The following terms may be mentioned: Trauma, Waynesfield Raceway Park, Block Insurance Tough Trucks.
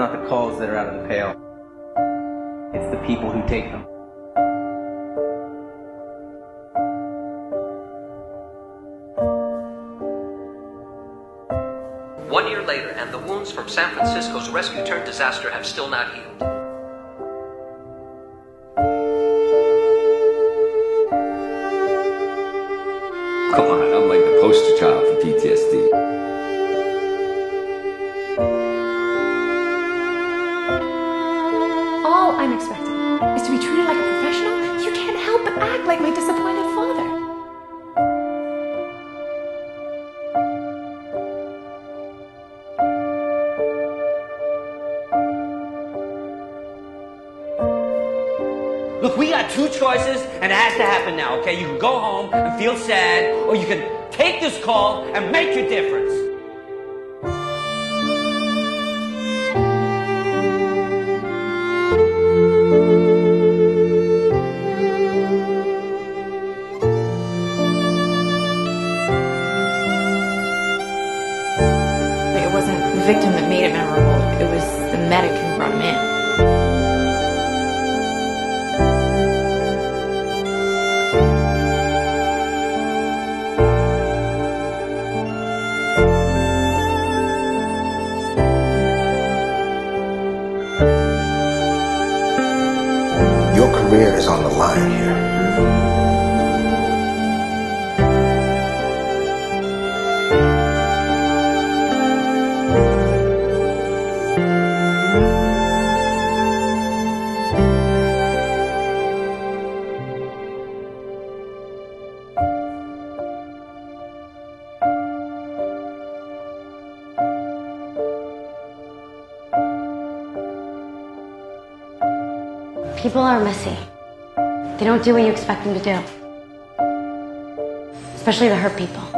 It's not the calls that are out of the pale. It's the people who take them. One year later, and the wounds from San Francisco's rescue-turned disaster have still not healed. Come on, I'm like the poster child for PTSD. All I'm expecting is to be treated like a professional. You can't help but act like my disappointed father. Look, we got two choices, and it has to happen now, okay? You can go home and feel sad, or you can take this call and make your difference. It wasn't the victim that made it memorable, it was the medic who brought him in. Your career is on the line here. People are messy. They don't do what you expect them to do. Especially the hurt people.